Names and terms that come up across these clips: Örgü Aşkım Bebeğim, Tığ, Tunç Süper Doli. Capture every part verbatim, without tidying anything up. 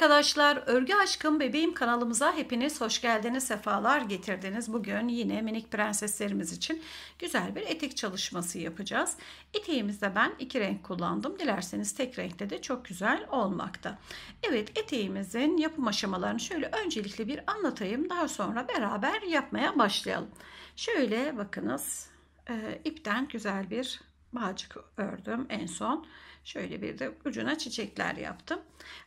Arkadaşlar, Örgü Aşkım Bebeğim kanalımıza hepiniz hoş geldiniz, sefalar getirdiniz. Bugün yine minik prenseslerimiz için güzel bir etek çalışması yapacağız. Eteğimizde ben iki renk kullandım. Dilerseniz tek renkte de çok güzel olmakta. Evet, eteğimizin yapım aşamalarını şöyle öncelikle bir anlatayım. Daha sonra beraber yapmaya başlayalım. Şöyle bakınız, e, ipten güzel bir bağcık ördüm en son. Şöyle bir de ucuna çiçekler yaptım.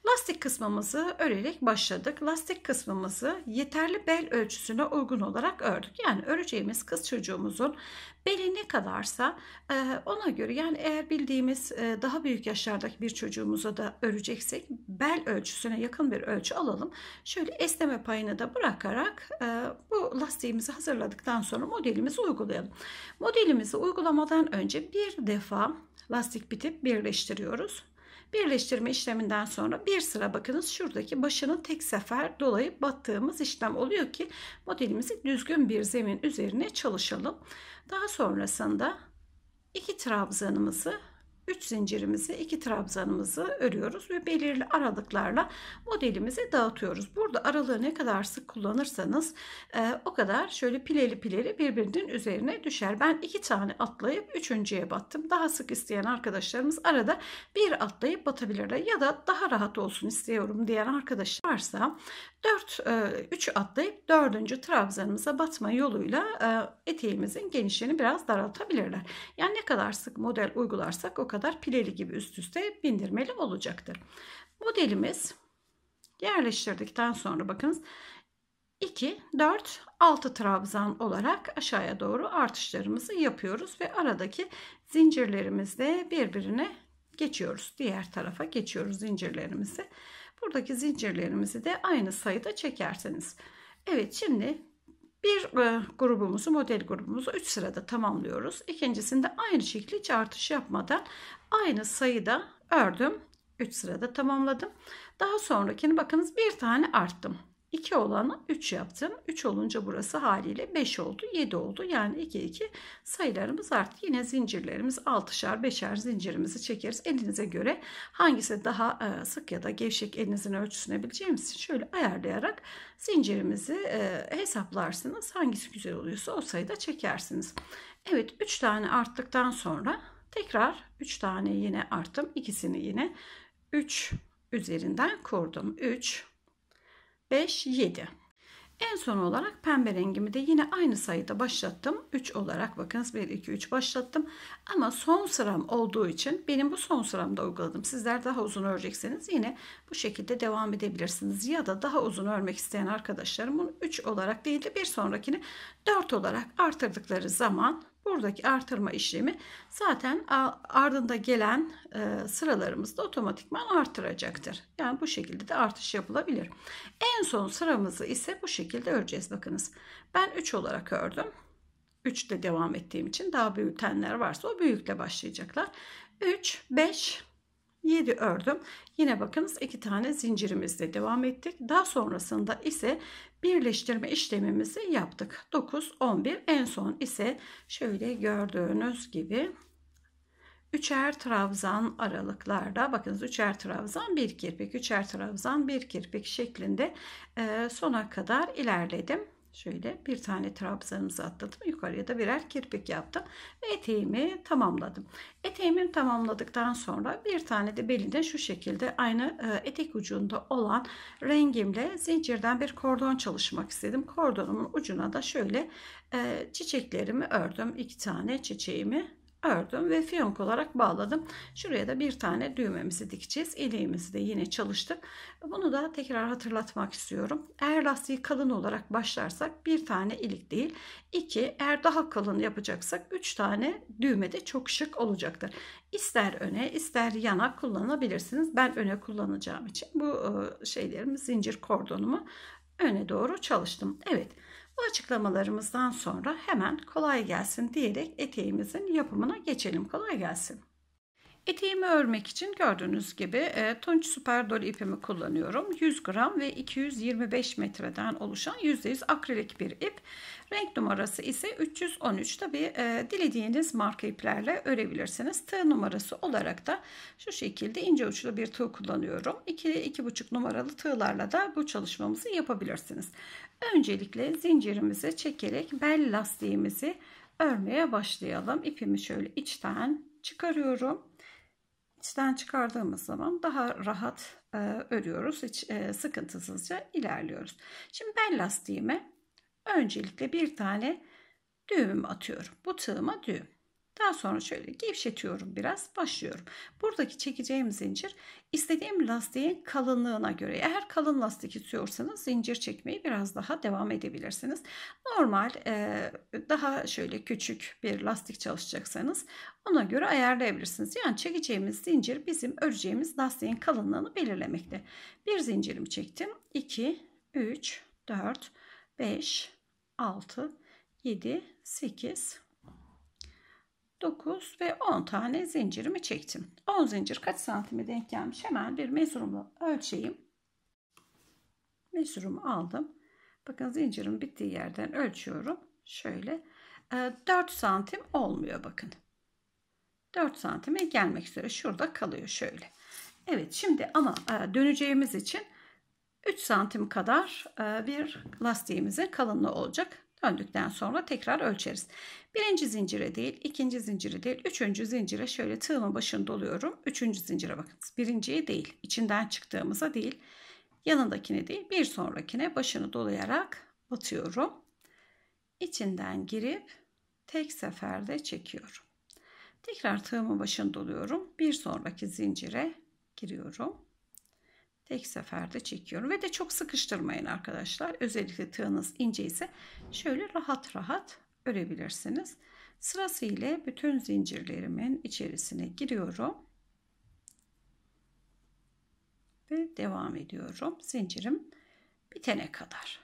Lastik kısmımızı örerek başladık. Lastik kısmımızı yeterli bel ölçüsüne uygun olarak ördük. Yani öreceğimiz kız çocuğumuzun beli ne kadarsa ona göre, yani eğer bildiğimiz daha büyük yaşlardaki bir çocuğumuza da öreceksek bel ölçüsüne yakın bir ölçü alalım. Şöyle esneme payını da bırakarak bu lastiğimizi hazırladıktan sonra modelimizi uygulayalım. Modelimizi uygulamadan önce bir defa lastik bitip birleştiriyoruz. Birleştirme işleminden sonra bir sıra, bakınız şuradaki başını tek sefer dolayıp battığımız işlem oluyor ki modelimizi düzgün bir zemin üzerine çalışalım. Daha sonrasında iki trabzanımızı, üç zincirimizi, iki trabzanımızı örüyoruz ve belirli aralıklarla modelimizi dağıtıyoruz. Burada aralığı ne kadar sık kullanırsanız e, o kadar şöyle pileli pileli birbirinin üzerine düşer. Ben iki tane atlayıp üçüncüye battım. Daha sık isteyen arkadaşlarımız arada bir atlayıp batabilirler ya da daha rahat olsun istiyorum diyen arkadaşlar varsa dört, üçü atlayıp dördüncü trabzanımıza batma yoluyla e, eteğimizin genişliğini biraz daraltabilirler. Yani ne kadar sık model uygularsak o kadar pileli gibi üst üste bindirmeli olacaktır. Modelimiz yerleştirdikten sonra bakınız iki, dört, altı trabzan olarak aşağıya doğru artışlarımızı yapıyoruz ve aradaki zincirlerimizle birbirine geçiyoruz. Diğer tarafa geçiyoruz zincirlerimizi. Buradaki zincirlerimizi de aynı sayıda çekerseniz. Evet, şimdi bir grubumuzu, model grubumuzu üç sırada tamamlıyoruz. İkincisinde aynı şekilde hiç artış yapmadan aynı sayıda ördüm. üç sırada tamamladım. Daha sonrakini bakınız bir tane arttım. iki olanı üç yaptım. üç olunca burası haliyle beş oldu, yedi oldu. Yani iki iki sayılarımız arttı. Yine zincirlerimiz altışar, beşer zincirimizi çekeriz. Elinize göre hangisi daha sık ya da gevşek, elinizin ölçüsüne bileceğimiz şöyle ayarlayarak zincirimizi hesaplarsınız. Hangisi güzel oluyorsa o sayıda çekersiniz. Evet, üç tane arttıktan sonra tekrar üç tane yine arttım. İkisini yine üç üzerinden kurdum. üç, beş, yedi. En son olarak pembe rengimi de yine aynı sayıda başlattım. üç olarak bakınız bir, iki, üç başlattım. Ama son sıram olduğu için benim bu son sıramda uyguladım. Sizler daha uzun örecekseniz yine bu şekilde devam edebilirsiniz. Ya da daha uzun örmek isteyen arkadaşlarım bunu üç olarak değil de bir sonrakini dört olarak artırdıkları zaman buradaki artırma işlemi zaten ardında gelen sıralarımızda otomatikman artıracaktır. Yani bu şekilde de artış yapılabilir. En son sıramızı ise bu şekilde öreceğiz. Bakınız ben üç olarak ördüm. üçte devam ettiğim için daha büyütenler varsa o büyükle başlayacaklar. üç, beş, yedi ördüm. Yine bakınız iki tane zincirimizle devam ettik. Daha sonrasında ise birleştirme işlemimizi yaptık. dokuz, on bir. En son ise şöyle gördüğünüz gibi üçer trabzan aralıklarda, bakınız üçer trabzan bir kirpik, üçer trabzan bir kirpik şeklinde sona kadar ilerledim. Şöyle bir tane trabzanımızı atladım. Yukarıya da birer kirpik yaptım. Ve eteğimi tamamladım. Eteğimi tamamladıktan sonra bir tane de belinde şu şekilde aynı etek ucunda olan rengimle zincirden bir kordon çalışmak istedim. Kordonumun ucuna da şöyle çiçeklerimi ördüm. İki tane çiçeğimi ördüm ve fiyonk olarak bağladım. Şuraya da bir tane düğmemizi dikeceğiz. İliğimizi de yine çalıştık. Bunu da tekrar hatırlatmak istiyorum. Eğer lastiği kalın olarak başlarsak bir tane ilik değil iki, eğer daha kalın yapacaksak üç tane düğme de çok şık olacaktır. İster öne ister yana kullanabilirsiniz. Ben öne kullanacağım için bu şeylerimi, zincir kordonumu öne doğru çalıştım. Evet, bu açıklamalarımızdan sonra hemen kolay gelsin diyerek eteğimizin yapımına geçelim. Kolay gelsin. Eteğimi örmek için gördüğünüz gibi e, Tunç Süper Doli ipimi kullanıyorum. yüz gram ve iki yüz yirmi beş metreden oluşan yüzde yüz akrilik bir ip. Renk numarası ise üç yüz on üç. Tabi e, dilediğiniz marka iplerle örebilirsiniz. Tığ numarası olarak da şu şekilde ince uçlu bir tığ kullanıyorum. iki iki buçuk numaralı tığlarla da bu çalışmamızı yapabilirsiniz. Öncelikle zincirimizi çekerek bel lastiğimizi örmeye başlayalım. İpimi şöyle içten çıkarıyorum. İçten çıkardığımız zaman daha rahat e, örüyoruz. Hiç e, sıkıntısızca ilerliyoruz. Şimdi bel lastiğime öncelikle bir tane düğüm atıyorum. Bu tığıma düğüm. Daha sonra şöyle gevşetiyorum biraz. Başlıyorum. Buradaki çekeceğim zincir istediğim lastiğin kalınlığına göre. Eğer kalın lastik istiyorsanız zincir çekmeyi biraz daha devam edebilirsiniz. Normal e, daha şöyle küçük bir lastik çalışacaksanız ona göre ayarlayabilirsiniz. Yani çekeceğimiz zincir bizim öreceğimiz lastiğin kalınlığını belirlemekte. Bir zincirimi çektim. iki, üç, dört, beş, altı, yedi, sekiz, dokuz ve on tane zincirimi çektim. on zincir kaç santime denk gelmiş? Hemen bir mezurumla ölçeyim. Mezurumu aldım. Bakın zincirin bittiği yerden ölçüyorum. Şöyle dört santim olmuyor bakın. dört santime gelmek üzere. Şurada kalıyor şöyle. Evet şimdi ama döneceğimiz için üç santim kadar bir lastiğimizin kalınlığı olacak. Döndükten sonra tekrar ölçeriz. Birinci zincire değil, ikinci zincire değil, üçüncü zincire şöyle tığımın başını doluyorum. Üçüncü zincire bakınız. Birinciye değil, içinden çıktığımıza değil, yanındakine değil, bir sonrakine başını dolayarak batıyorum. İçinden girip tek seferde çekiyorum. Tekrar tığımın başını doluyorum. Bir sonraki zincire giriyorum. Tek seferde çekiyorum ve de çok sıkıştırmayın arkadaşlar. Özellikle tığınız ince ise şöyle rahat rahat örebilirsiniz. Sırasıyla bütün zincirlerimin içerisine giriyorum. Ve devam ediyorum. Zincirim bitene kadar.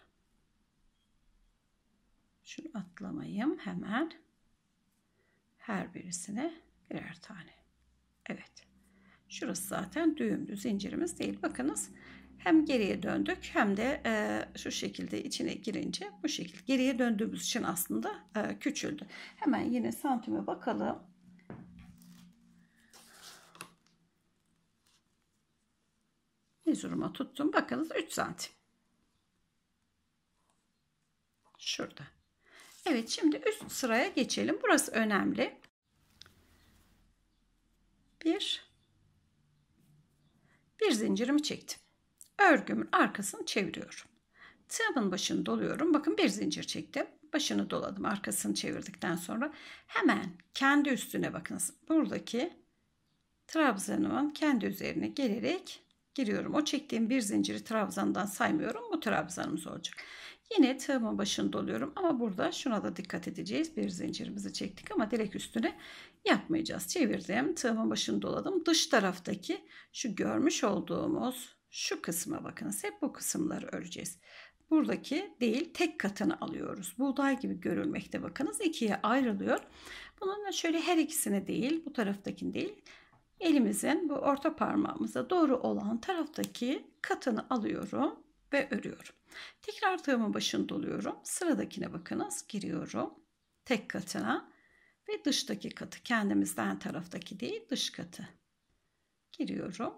Şunu atlamayayım hemen. Her birisine birer tane. Evet. Şurası zaten düğümlü zincirimiz değil. Bakınız hem geriye döndük hem de e, şu şekilde içine girince bu şekilde. Geriye döndüğümüz için aslında e, küçüldü. Hemen yine santime bakalım. Mezuruma tuttum. Bakınız üç santim. Şurada. Evet şimdi üst sıraya geçelim. Burası önemli. Bir. Bir zincirimi çektim. Örgümün arkasını çeviriyorum. Tığımın başını doluyorum. Bakın bir zincir çektim. Başını doladım. Arkasını çevirdikten sonra hemen kendi üstüne bakınız. Buradaki trabzanımın kendi üzerine gelerek giriyorum. O çektiğim bir zinciri trabzandan saymıyorum. Bu trabzanımız olacak. Yine tığımın başını doluyorum. Ama burada şuna da dikkat edeceğiz. Bir zincirimizi çektik ama direkt üstüne yapmayacağız. Çevirdim. Tığımın başını doladım. Dış taraftaki şu görmüş olduğumuz şu kısma bakınız. Hep bu kısımları öreceğiz. Buradaki değil tek katını alıyoruz. Buğday gibi görülmekte bakınız. İkiye ayrılıyor. Bununla şöyle her ikisini değil bu taraftakini değil. Elimizin bu orta parmağımıza doğru olan taraftaki katını alıyorum ve örüyorum. Tekrar tığımın başını doluyorum. Sıradakine bakınız. Giriyorum. Tek katına ve dıştaki katı. Kendimizden taraftaki değil dış katı. Giriyorum.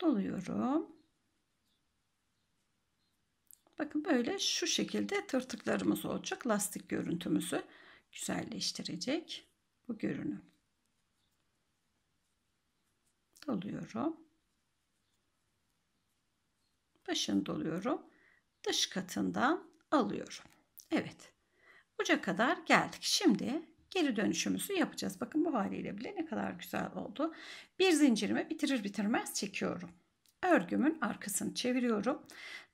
Doluyorum. Bakın böyle şu şekilde tırtıklarımız olacak. Lastik görüntümüzü güzelleştirecek. Bu görünüm. Doluyorum. Başını doluyorum. Dış katından alıyorum. Evet. Uca kadar geldik. Şimdi geri dönüşümüzü yapacağız. Bakın bu haliyle bile ne kadar güzel oldu. Bir zincirimi bitirir bitirmez çekiyorum. Örgümün arkasını çeviriyorum.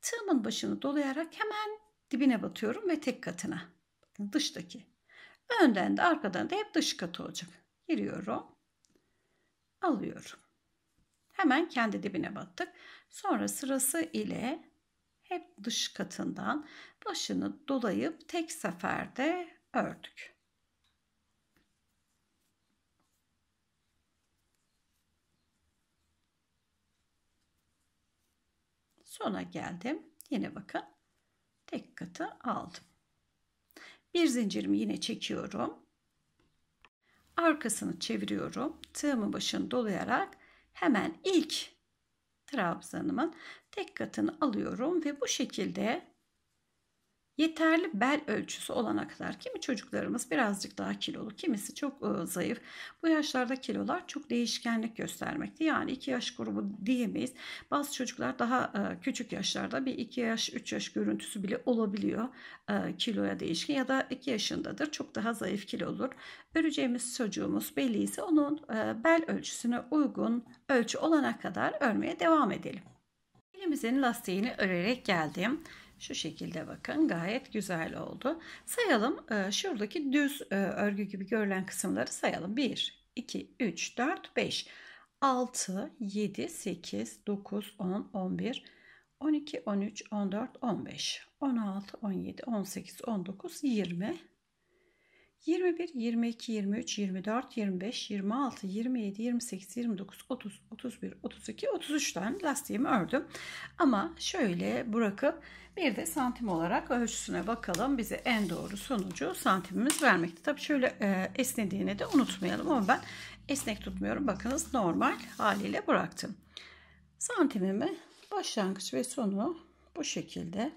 Tığımın başını dolayarak hemen dibine batıyorum ve tek katına. Bakın dıştaki. Önden de arkadan da hep dış katı olacak. Giriyorum. Alıyorum. Hemen kendi dibine battık. Sonra sırası ile hep dış katından başını dolayıp tek seferde ördük. Sona geldim. Yine bakın. Tek katı aldım. Bir zincirimi yine çekiyorum. Arkasını çeviriyorum. Tığımın başını dolayarak hemen ilk trabzanımın tek katını alıyorum ve bu şekilde yeterli bel ölçüsü olana kadar, kimi çocuklarımız birazcık daha kilolu, kimisi çok zayıf. Bu yaşlarda kilolar çok değişkenlik göstermekte. Yani iki yaş grubu diyemeyiz. Bazı çocuklar daha küçük yaşlarda bir iki yaş, üç yaş görüntüsü bile olabiliyor kiloya değişken, ya da iki yaşındadır, çok daha zayıf kilo olur. Öreceğimiz çocuğumuz belliyse onun bel ölçüsüne uygun ölçü olana kadar örmeye devam edelim. Elimizin lastiğini örerek geldim. Şu şekilde bakın, gayet güzel oldu. Sayalım, şuradaki düz örgü gibi görülen kısımları sayalım. bir, iki, üç, dört, beş, altı, yedi, sekiz, dokuz, on, on bir, on iki, on üç, on dört, on beş, on altı, on yedi, on sekiz, on dokuz, yirmi, yirmi bir, yirmi iki, yirmi üç, yirmi dört, yirmi beş, yirmi altı, yirmi yedi, yirmi sekiz, yirmi dokuz, otuz, otuz bir, otuz iki, otuz üç tane lastiğimi ördüm. Ama şöyle bırakıp bir de santim olarak ölçüsüne bakalım. Bize en doğru sonucu santimimiz vermekte. Tabii şöyle e, esnediğini de unutmayalım, ama ben esnek tutmuyorum. Bakınız, normal haliyle bıraktım. Santimimi başlangıç ve sonu bu şekilde.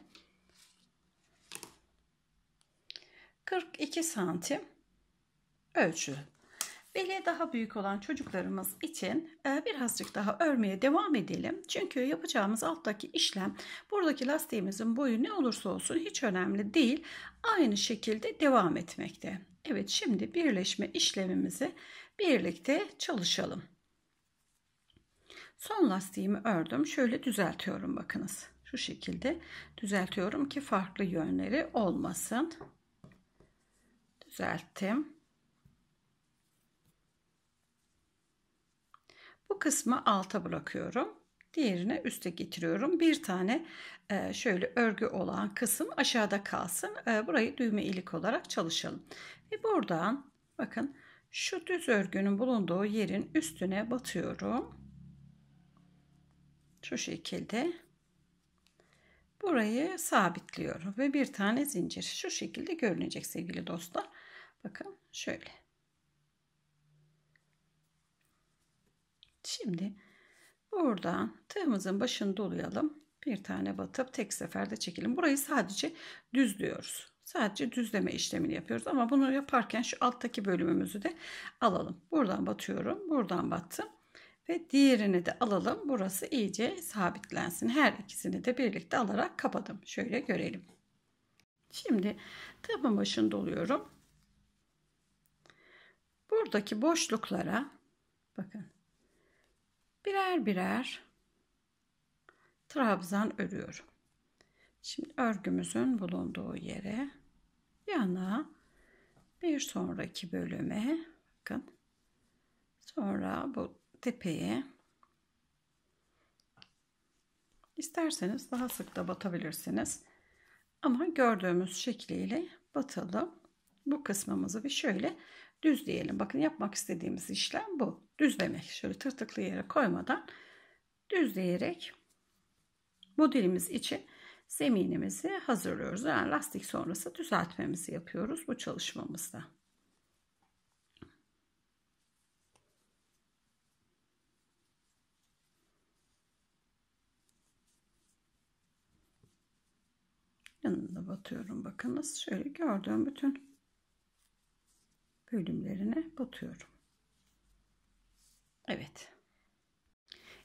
kırk iki santim ölçü. Beli daha büyük olan çocuklarımız için birazcık daha örmeye devam edelim. Çünkü yapacağımız alttaki işlem, buradaki lastiğimizin boyu ne olursa olsun hiç önemli değil. Aynı şekilde devam etmekte. Evet, şimdi birleşme işlemimizi birlikte çalışalım. Son lastiğimi ördüm. Şöyle düzeltiyorum, bakınız. Şu şekilde düzeltiyorum ki farklı yönleri olmasın. Düzelttim. Bu kısmı alta bırakıyorum. Diğerini üste getiriyorum. Bir tane şöyle örgü olan kısım aşağıda kalsın. Burayı düğme ilik olarak çalışalım. Ve buradan bakın, şu düz örgünün bulunduğu yerin üstüne batıyorum. Şu şekilde. Burayı sabitliyorum ve bir tane zincir. Şu şekilde görünecek sevgili dostlar. Bakın şöyle. Şimdi buradan tığımızın başını dolayalım. Bir tane batıp tek seferde çekelim. Burayı sadece düzlüyoruz. Sadece düzleme işlemini yapıyoruz. Ama bunu yaparken şu alttaki bölümümüzü de alalım. Buradan batıyorum. Buradan battım. Ve diğerini de alalım. Burası iyice sabitlensin. Her ikisini de birlikte alarak kapadım. Şöyle görelim. Şimdi tığımın başını doluyorum. Buradaki boşluklara bakın, birer birer trabzan örüyorum. Şimdi örgümüzün bulunduğu yere, yana, bir sonraki bölüme bakın. Sonra bu tepeye, isterseniz daha sık da batabilirsiniz, ama gördüğümüz şekliyle batalım. Bu kısmımızı bir şöyle düzleyelim. Bakın, yapmak istediğimiz işlem bu. Düzlemek. Şöyle tırtıklı yere koymadan düzleyerek modelimiz için zeminimizi hazırlıyoruz. Yani lastik sonrası düzeltmemizi yapıyoruz bu çalışmamızda. Yanına batıyorum, bakınız. Şöyle gördüğüm bütün bölümlerine batıyorum. Evet.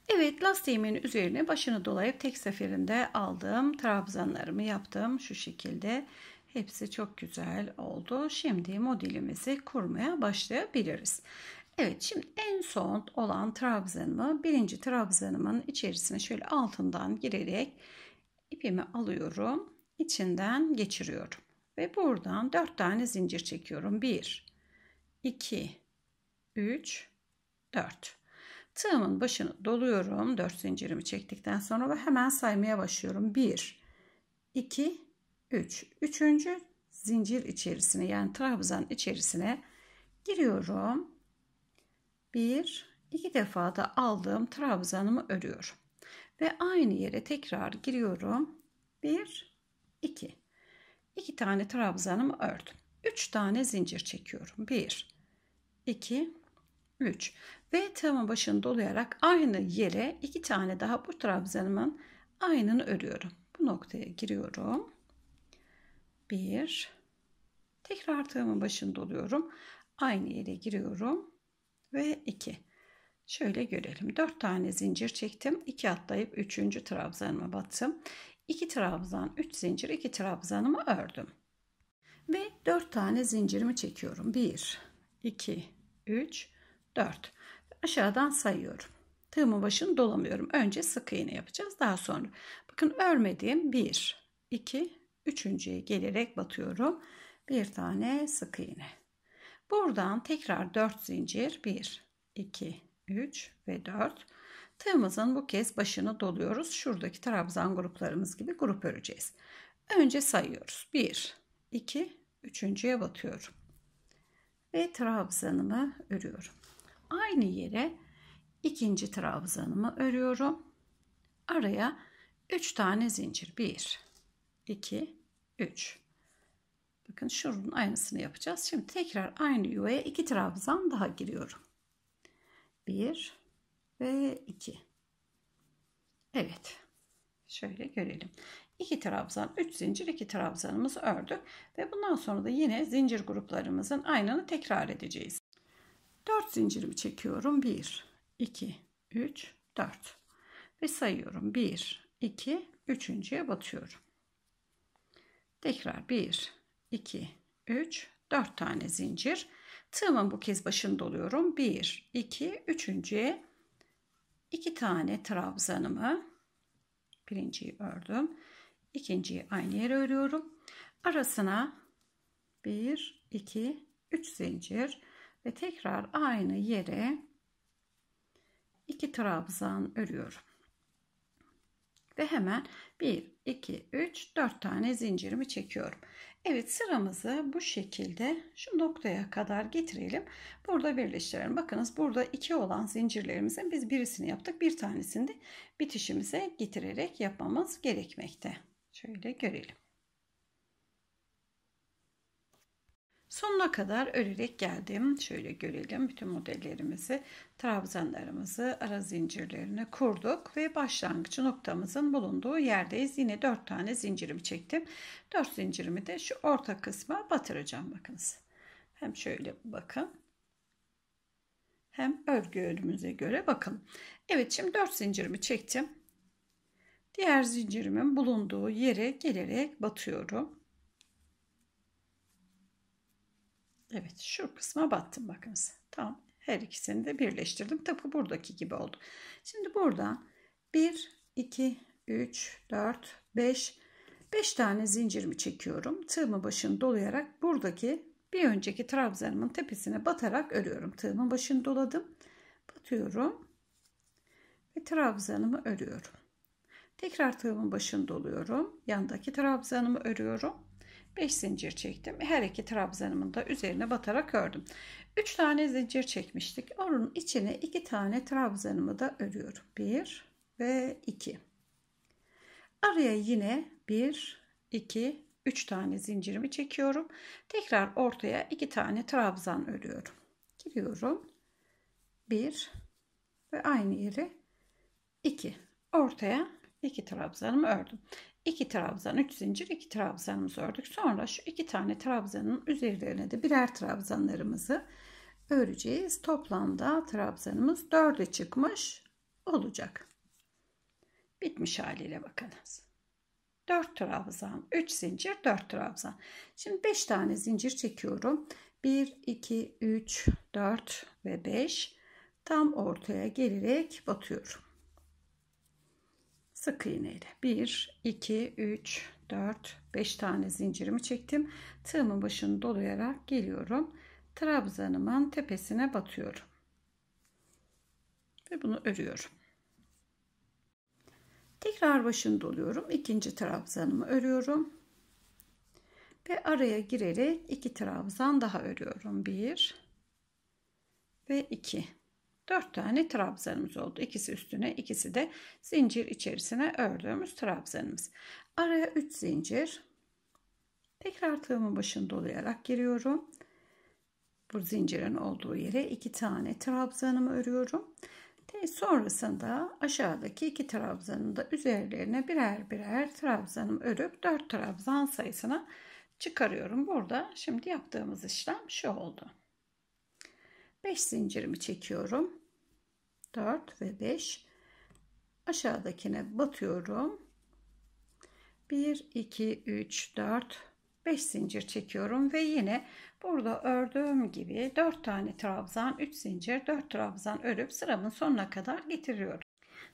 Evet, lastiğimin üzerine başını dolayıp tek seferinde aldığım trabzanlarımı yaptım. Şu şekilde hepsi çok güzel oldu. Şimdi modelimizi kurmaya başlayabiliriz. Evet, şimdi en son olan trabzanımı, birinci trabzanımın içerisine şöyle altından girerek ipimi alıyorum. İçinden geçiriyorum ve buradan dört tane zincir çekiyorum. bir, iki, üç, dört. Tığımın başını doluyorum. dört zincirimi çektikten sonra ve hemen saymaya başlıyorum. bir, iki, üç. üçüncü zincir içerisine, yani trabzan içerisine giriyorum. bir, iki defa da aldığım trabzanımı örüyorum. Ve aynı yere tekrar giriyorum. bir, iki. iki tane trabzanımı ördüm. üç tane zincir çekiyorum. bir, iki, üç. Ve tığımın başını dolayarak aynı yere iki tane daha bu trabzanımın aynını örüyorum. Bu noktaya giriyorum. bir. Tekrar tığımın başını doluyorum. Aynı yere giriyorum. Ve iki. Şöyle görelim. dört tane zincir çektim. iki atlayıp üçüncü trabzanıma battım. iki trabzan, üç zincir, iki trabzanımı ördüm. Ve dört tane zincirimi çekiyorum. bir, iki, üç, dört. Aşağıdan sayıyorum. Tığımın başını dolamıyorum. Önce sık iğne yapacağız. Daha sonra. Bakın örmediğim bir, iki, üçüncüye gelerek batıyorum. bir tane sık iğne. Buradan tekrar dört zincir. bir, iki, üç ve dört. Tığımızın bu kez başını doluyoruz. Şuradaki trabzan gruplarımız gibi grup öreceğiz. Önce sayıyoruz. bir, iki, üçüncüye batıyorum. Ve trabzanımı örüyorum. Aynı yere ikinci trabzanımı örüyorum. Araya üç tane zincir. bir, iki, üç. Bakın şunun aynısını yapacağız. Şimdi tekrar aynı yuvaya iki trabzan daha giriyorum. bir ve iki. Evet. Şöyle görelim. iki trabzan, üç zincir, iki trabzanımızı ördük. Ve bundan sonra da yine zincir gruplarımızın aynını tekrar edeceğiz. dört zincirimi çekiyorum. bir, iki, üç, dört. Ve sayıyorum. bir, iki, üçüncüye batıyorum. Tekrar bir, iki, üç, dört tane zincir. Tığımın bu kez başını doluyorum. bir, iki, üçüncüye iki tane trabzanımı, birinciyi ördüm. İkinciyi aynı yere örüyorum. Arasına bir, iki, üç zincir ve tekrar aynı yere iki trabzan örüyorum. Ve hemen bir, iki, üç, dört tane zincirimi çekiyorum. Evet, sıramızı bu şekilde şu noktaya kadar getirelim. Burada birleştirelim. Bakınız burada iki olan zincirlerimizin biz birisini yaptık. Bir tanesini de bitişimize getirerek yapmamız gerekmekte. Şöyle görelim. Sonuna kadar örerek geldim. Şöyle görelim. Bütün modellerimizi, trabzanlarımızı, ara zincirlerini kurduk ve başlangıç noktamızın bulunduğu yerdeyiz. Yine dört tane zincirimi çektim. dört zincirimi de şu orta kısma batıracağım. Bakınız. Hem şöyle bakın. Hem örgü ölümümüze göre bakın. Evet, şimdi dört zincirimi çektim. Diğer zincirimin bulunduğu yere gelerek batıyorum. Evet, şu kısma battım bakınız. Tam her ikisini de birleştirdim. Tıpkı buradaki gibi oldu. Şimdi buradan bir, iki, üç, dört, beş. beş tane zincirimi çekiyorum. Tığımın başını dolayarak buradaki bir önceki trabzanımın tepesine batarak örüyorum. Tığımın başını doladım. Batıyorum. Ve trabzanımı örüyorum. Tekrar tığımın başını doluyorum. Yandaki trabzanımı örüyorum. beş zincir çektim. Her iki trabzanımın da üzerine batarak ördüm. üç tane zincir çekmiştik. Onun içine iki tane trabzanımı da örüyorum. bir ve iki. Araya yine bir, iki, üç tane zincirimi çekiyorum. Tekrar ortaya iki tane trabzan örüyorum. Giriyorum. bir ve aynı yere iki. Ortaya iki trabzanımı ördüm. iki trabzan, üç zincir, iki trabzanımızı ördük. Sonra şu iki tane trabzanın üzerlerine de birer trabzanlarımızı öreceğiz. Toplamda trabzanımız dörde çıkmış olacak. Bitmiş haliyle bakınız. dört trabzan, üç zincir, dört trabzan. Şimdi beş tane zincir çekiyorum. bir, iki, üç, dört ve beş. Tam ortaya gelerek batıyorum. Sık iğne ile bir, iki, üç, dört, beş tane zincirimi çektim. Tığımın başını dolayarak geliyorum. Trabzanımın tepesine batıyorum. Ve bunu örüyorum. Tekrar başını doluyorum. İkinci trabzanımı örüyorum. Ve araya girerek iki trabzan daha örüyorum. bir ve iki. dört tane trabzanımız oldu. İkisi üstüne, ikisi de zincir içerisine ördüğümüz trabzanımız. Araya üç zincir. Tekrar tığımın başını dolayarak giriyorum. Bu zincirin olduğu yere iki tane trabzanımı örüyorum. Ve sonrasında aşağıdaki iki trabzanın da üzerlerine birer birer trabzanımı örüp dört trabzan sayısına çıkarıyorum. Burada şimdi yaptığımız işlem şu oldu. beş zincirimi çekiyorum. dört ve beş. Aşağıdakine batıyorum. bir, iki, üç, dört, beş zincir çekiyorum ve yine burada ördüğüm gibi dört tane trabzan, üç zincir, dört trabzan örüp sıramın sonuna kadar getiriyorum.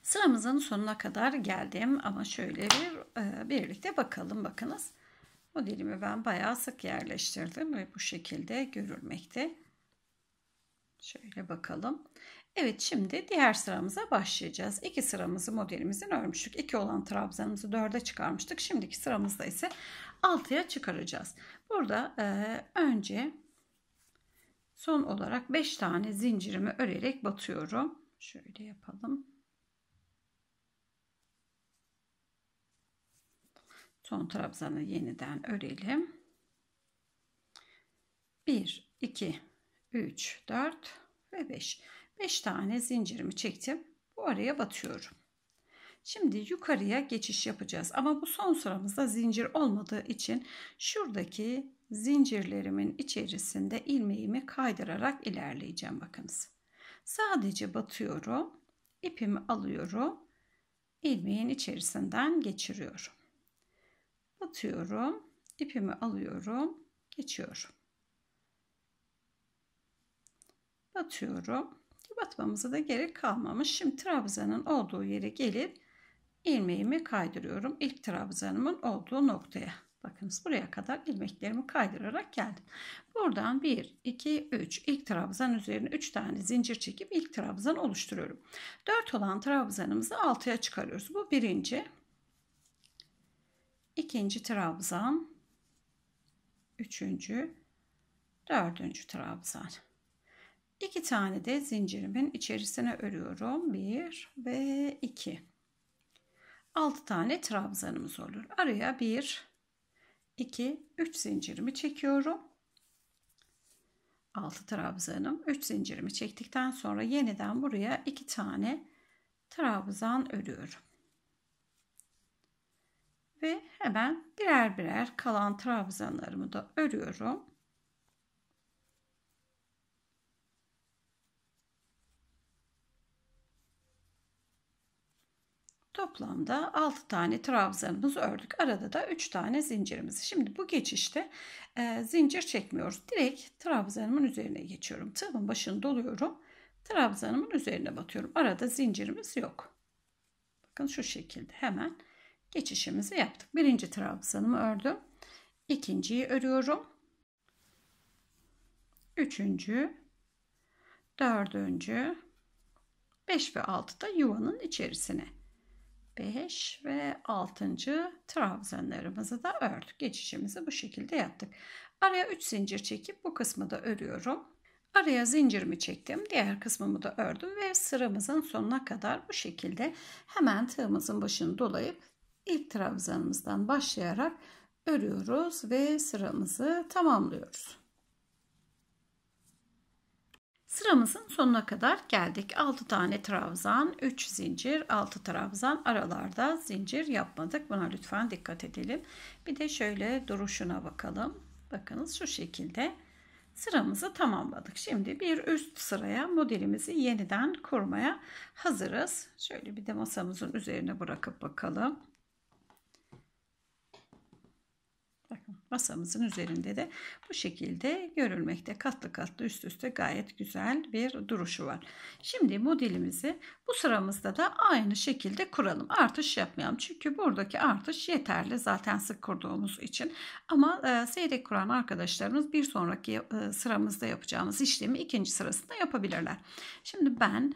Sıramızın sonuna kadar geldim ama şöyle bir e, birlikte bakalım. Bakınız, modelimi ben bayağı sık yerleştirdim ve bu şekilde görülmekte. Şöyle bakalım. Evet, şimdi diğer sıramıza başlayacağız. İki sıramızı modelimizin örmüştük. İki olan trabzanımızı dörde çıkarmıştık. Şimdiki sıramızda ise altıya çıkaracağız. Burada e, önce son olarak beş tane zincirimi örerek batıyorum. Şöyle yapalım. Son trabzanı yeniden örelim. bir, iki, üç, dört ve beş. beş tane zincirimi çektim. Bu araya batıyorum. Şimdi yukarıya geçiş yapacağız. Ama bu son sıramızda zincir olmadığı için şuradaki zincirlerimin içerisinde ilmeğimi kaydırarak ilerleyeceğim. Bakınız. Sadece batıyorum. İpimi alıyorum. İlmeğin içerisinden geçiriyorum. Batıyorum. İpimi alıyorum. Geçiyorum. Batıyorum. Batmamıza da gerek kalmamış. Şimdi trabzanın olduğu yere gelip ilmeğimi kaydırıyorum. İlk trabzanımın olduğu noktaya. Bakınız, buraya kadar ilmeklerimi kaydırarak geldim. Buradan bir, iki, üç, ilk trabzan üzerine üç tane zincir çekip ilk trabzan oluşturuyorum. dört olan trabzanımızı altıya çıkarıyoruz. Bu birinci, ikinci trabzan, üçüncü, dördüncü trabzan. iki tane de zincirimin içerisine örüyorum. bir ve iki. altı tane trabzanımız olur. Araya bir, iki, üç zincirimi çekiyorum. altı trabzanım. üç zincirimi çektikten sonra yeniden buraya iki tane trabzan örüyorum. Ve hemen birer birer kalan trabzanlarımı da örüyorum. Toplamda altı tane trabzanımızı ördük. Arada da üç tane zincirimiz. Şimdi bu geçişte e, zincir çekmiyoruz. Direkt trabzanımın üzerine geçiyorum. Tığımın başını doluyorum. Trabzanımın üzerine batıyorum. Arada zincirimiz yok. Bakın şu şekilde hemen geçişimizi yaptık. Birinci trabzanımı ördüm. İkinciyi örüyorum. Üçüncü, dördüncü, beş ve altı da yuvanın içerisine. beş ve altıncı trabzanlarımızı da ördük. Geçişimizi bu şekilde yaptık. Araya üç zincir çekip bu kısmı da örüyorum. Araya zincirimi çektim. Diğer kısmımı da ördüm ve sıramızın sonuna kadar bu şekilde hemen tığımızın başını dolayıp ilk trabzanımızdan başlayarak örüyoruz ve sıramızı tamamlıyoruz. Sıramızın sonuna kadar geldik. altı tane trabzan, üç zincir, altı trabzan, aralarda zincir yapmadık. Buna lütfen dikkat edelim. Bir de şöyle duruşuna bakalım. Bakınız, şu şekilde sıramızı tamamladık. Şimdi bir üst sıraya modelimizi yeniden kurmaya hazırız. Şöyle bir de masamızın üzerine bırakıp bakalım. Masamızın üzerinde de bu şekilde görülmekte. Katlı katlı üst üste gayet güzel bir duruşu var. Şimdi modelimizi bu sıramızda da aynı şekilde kuralım. Artış yapmayalım. Çünkü buradaki artış yeterli. Zaten sık kurduğumuz için. Ama e, seyrek kuran arkadaşlarımız bir sonraki e, sıramızda yapacağımız işlemi ikinci sırasında yapabilirler. Şimdi ben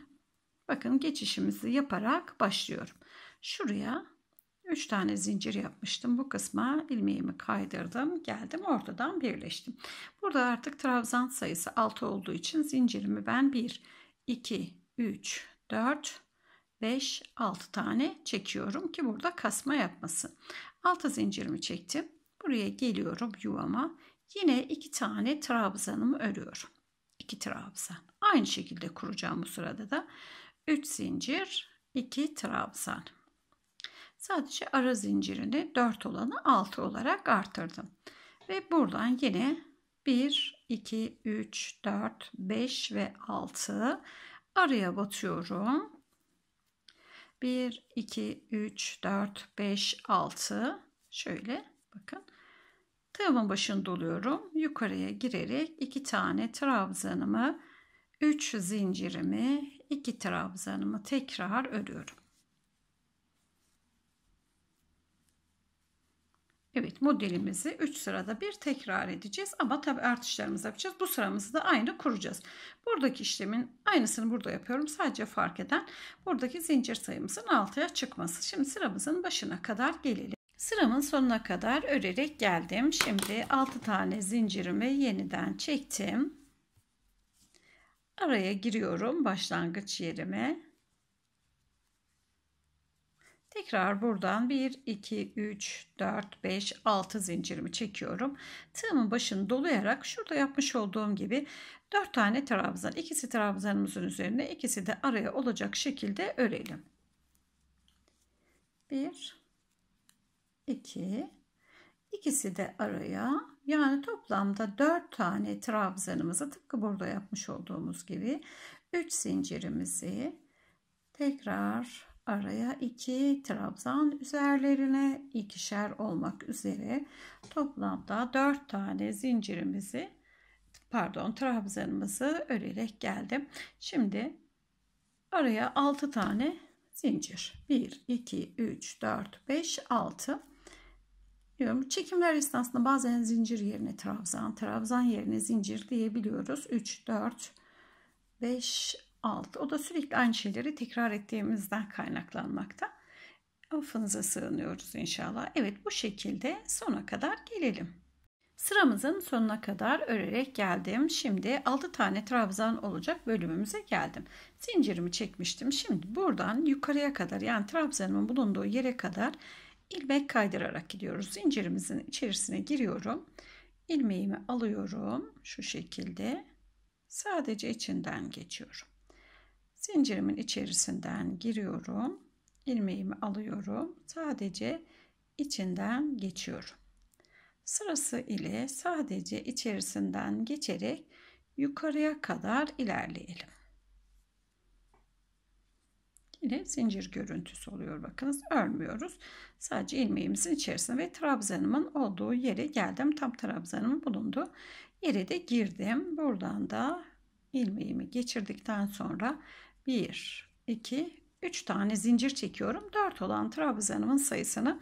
bakın geçişimizi yaparak başlıyorum. Şuraya üç tane zincir yapmıştım. Bu kısma ilmeğimi kaydırdım. Geldim, ortadan birleştim. Burada artık trabzan sayısı altı olduğu için zincirimi ben bir, iki, üç, dört, beş, altı tane çekiyorum ki burada kasma yapmasın. altı zincirimi çektim. Buraya geliyorum yuvama. Yine iki tane trabzanımı örüyorum. iki trabzan. Aynı şekilde kuracağım bu sırada da. üç zincir, iki trabzan. Sadece ara zincirini dört olanı altı olarak artırdım. Ve buradan yine bir, iki, üç, dört, beş ve altı araya batıyorum. bir, iki, üç, dört, beş, altı. Şöyle bakın. Tığımın başını doluyorum. Yukarıya girerek iki tane trabzanımı, üç zincirimi, iki trabzanımı tekrar örüyorum. Evet, modelimizi üç sırada bir tekrar edeceğiz ama tabi artışlarımızı yapacağız. Bu sıramızı da aynı kuracağız. Buradaki işlemin aynısını burada yapıyorum. Sadece fark eden buradaki zincir sayımızın altıya çıkması. Şimdi sıramızın başına kadar gelelim. Sıramın sonuna kadar örerek geldim. Şimdi altı tane zincirimi yeniden çektim. Araya giriyorum başlangıç yerime. Tekrar buradan bir, iki, üç, dört, beş, altı zincirimi çekiyorum. Tığımın başını dolayarak şurada yapmış olduğum gibi dört tane trabzan, ikisi trabzanımızın üzerine, ikisi de araya olacak şekilde örelim. bir, iki, ikisi de araya, yani toplamda dört tane trabzanımızı tıpkı burada yapmış olduğumuz gibi üç zincirimizi tekrar araya iki trabzan üzerlerine ikişer olmak üzere toplamda dört tane zincirimizi pardon trabzanımızı örerek geldim. Şimdi araya altı tane zincir. bir, iki, üç, dört, beş, altı. Çekimler esnasında bazen zincir yerine trabzan, trabzan yerine zincir diyebiliyoruz. üç, dört, beş, altı. O da sürekli aynı şeyleri tekrar ettiğimizden kaynaklanmakta. Affınıza sığınıyoruz inşallah. Evet, bu şekilde sona kadar gelelim. Sıramızın sonuna kadar örerek geldim. Şimdi altı tane trabzan olacak bölümümüze geldim. Zincirimi çekmiştim. Şimdi buradan yukarıya kadar, yani trabzanımın bulunduğu yere kadar ilmek kaydırarak gidiyoruz. Zincirimizin içerisine giriyorum. İlmeğimi alıyorum. Şu şekilde. Sadece içinden geçiyorum. Zincirimin içerisinden giriyorum. İlmeğimi alıyorum. Sadece içinden geçiyorum. Sırası ile sadece içerisinden geçerek yukarıya kadar ilerleyelim. Yine zincir görüntüsü oluyor. Bakınız, örmüyoruz. Sadece ilmeğimizin içerisine ve trabzanımın olduğu yere geldim. Tam trabzanımın bulunduğu yere de girdim. Buradan da ilmeğimi geçirdikten sonra bir, iki, üç tane zincir çekiyorum. dört olan trabzanımın sayısını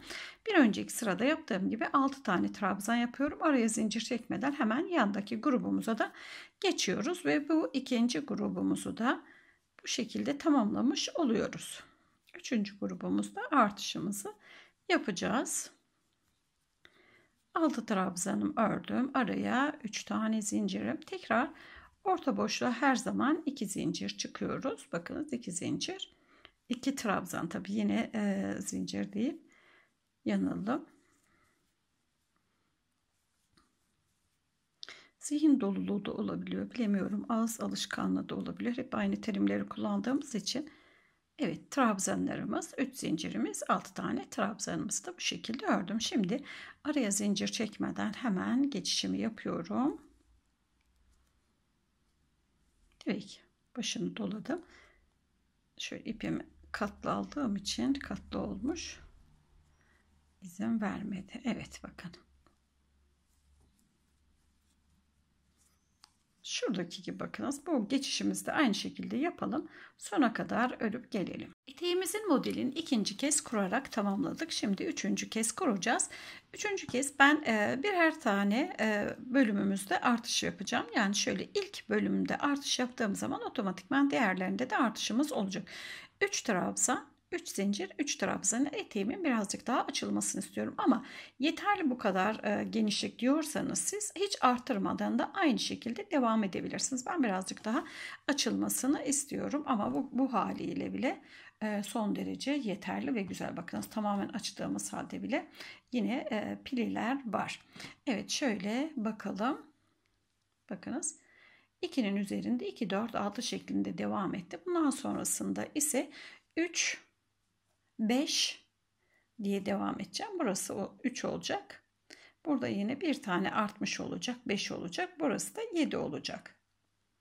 bir önceki sırada yaptığım gibi altı tane trabzan yapıyorum. Araya zincir çekmeden hemen yandaki grubumuza da geçiyoruz ve bu ikinci grubumuzu da bu şekilde tamamlamış oluyoruz. Üçüncü grubumuzda artışımızı yapacağız. altı trabzanım ördüm. Araya üç tane zincirim. Tekrar orta boşluğa her zaman iki zincir çıkıyoruz. Bakınız, iki zincir. iki trabzan. Tabi yine e, zincir değil. Yanıldım. Zihin doluluğu da olabiliyor. Bilemiyorum. Ağız alışkanlığı da olabiliyor. Hep aynı terimleri kullandığımız için. Evet, trabzanlarımız, üç zincirimiz, altı tane trabzanımızı da bu şekilde ördüm. Şimdi araya zincir çekmeden hemen geçişimi yapıyorum. Direkt başını doladım. Şöyle ipimi katlı aldığım için katlı olmuş. İzin vermedi. Evet, bakın. Şuradaki gibi bakınız, bu geçişimizi de aynı şekilde yapalım, sona kadar örüp gelelim. Eteğimizin modelini ikinci kez kurarak tamamladık. Şimdi üçüncü kez kuracağız. Üçüncü kez ben birer tane bölümümüzde artış yapacağım. Yani şöyle ilk bölümde artış yaptığım zaman otomatikman diğerlerinde de artışımız olacak. üç trabzan, üç zincir, üç trabzanı eteğimin birazcık daha açılmasını istiyorum. Ama yeterli bu kadar e, genişlik diyorsanız siz hiç arttırmadan da aynı şekilde devam edebilirsiniz. Ben birazcık daha açılmasını istiyorum ama bu, bu haliyle bile e, son derece yeterli ve güzel. Bakınız tamamen açtığımız halde bile yine e, pililer var. Evet şöyle bakalım. Bakınız. ikinin üzerinde iki, dört, altı şeklinde devam etti. Bundan sonrasında ise üç, beş diye devam edeceğim. Burası o üç olacak. Burada yine bir tane artmış olacak. beş olacak. Burası da yedi olacak.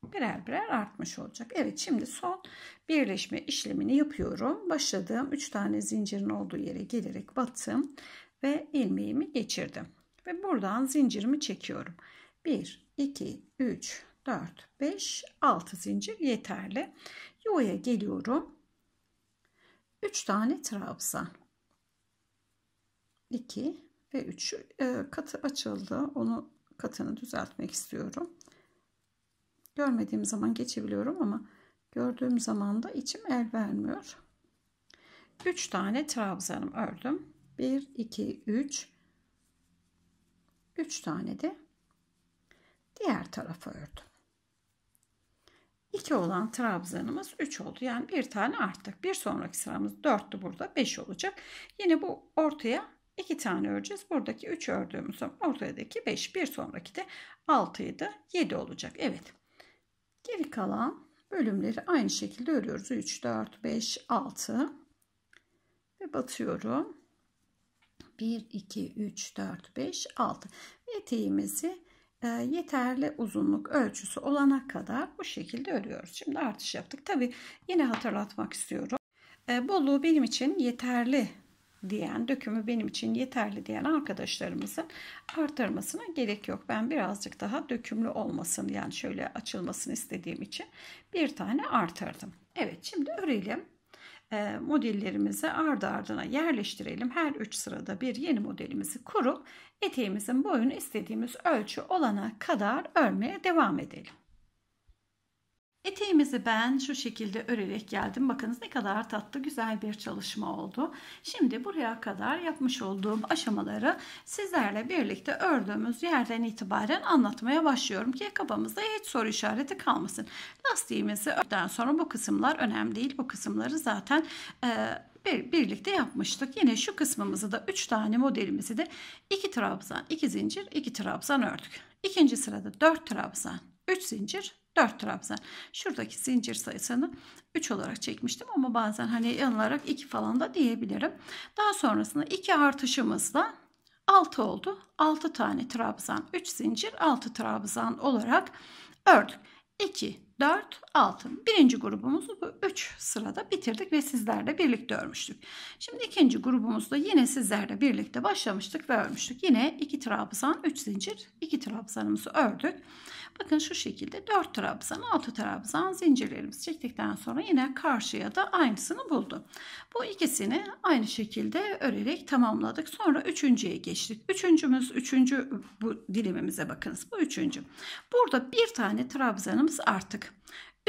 Birer birer artmış olacak. Evet şimdi son birleşme işlemini yapıyorum. Başladığım üç tane zincirin olduğu yere gelerek battım ve ilmeğimi geçirdim. Ve buradan zincirimi çekiyorum. bir, iki, üç, dört, beş, altı zincir yeterli. Yuvaya geliyorum. üç tane trabzan. iki ve üç. E, katı açıldı. Onu katını düzeltmek istiyorum. Görmediğim zaman geçebiliyorum ama gördüğüm zaman da içim el vermiyor. üç tane trabzanım ördüm. bir, iki, üç. üç tane de diğer tarafa ördüm. iki olan trabzanımız üç oldu. Yani bir tane arttık. Bir sonraki sıramız dörttü burada. beş olacak. Yine bu ortaya iki tane öreceğiz. Buradaki üç ördüğümüz zaman ortadaki beş. Bir sonraki de altıydı. yedi olacak. Evet. Geri kalan bölümleri aynı şekilde örüyoruz. üç, dört, beş, altı. Ve batıyorum. bir, iki, üç, dört, beş, altı. Eteğimizi yeterli uzunluk ölçüsü olana kadar bu şekilde örüyoruz. Şimdi artış yaptık. Tabi yine hatırlatmak istiyorum. E, bolluğu benim için yeterli diyen, dökümü benim için yeterli diyen arkadaşlarımızın artırmasına gerek yok. Ben birazcık daha dökümlü olmasın, yani şöyle açılmasını istediğim için bir tane artırdım. Evet şimdi örelim. E, modellerimizi ardı ardına yerleştirelim. Her üç sırada bir yeni modelimizi kurup eteğimizin boyunu istediğimiz ölçü olana kadar örmeye devam edelim. Eteğimizi ben şu şekilde örerek geldim. Bakınız ne kadar tatlı, güzel bir çalışma oldu. Şimdi buraya kadar yapmış olduğum aşamaları sizlerle birlikte ördüğümüz yerden itibaren anlatmaya başlıyorum ki kafamızda hiç soru işareti kalmasın. Lastiğimizi ördükten sonra bu kısımlar önemli değil. Bu kısımları zaten e birlikte yapmıştık. Yine şu kısmımızı da üç tane modelimizi de iki trabzan, iki zincir, iki trabzan ördük. İkinci sırada dört trabzan, üç zincir, dört trabzan. Şuradaki zincir sayısını üç olarak çekmiştim ama bazen hani yanılarak iki falan da diyebilirim. Daha sonrasında iki artışımızla altı oldu. altı tane trabzan, üç zincir, altı trabzan olarak ördük. iki, dört, altı. Birinci grubumuzu bu üç sırada bitirdik ve sizlerle birlikte örmüştük. Şimdi ikinci grubumuzda yine sizlerle birlikte başlamıştık ve örmüştük. Yine iki trabzan, üç zincir, iki trabzanımızı ördük. Bakın şu şekilde dört trabzan, altı trabzan zincirlerimizi çektikten sonra yine karşıya da aynısını buldum. Bu ikisini aynı şekilde örerek tamamladık. Sonra üçüncüye geçtik. Üçüncümüz, üçüncü bu dilimimize bakınız. Bu üçüncü. Burada bir tane trabzanımız artık.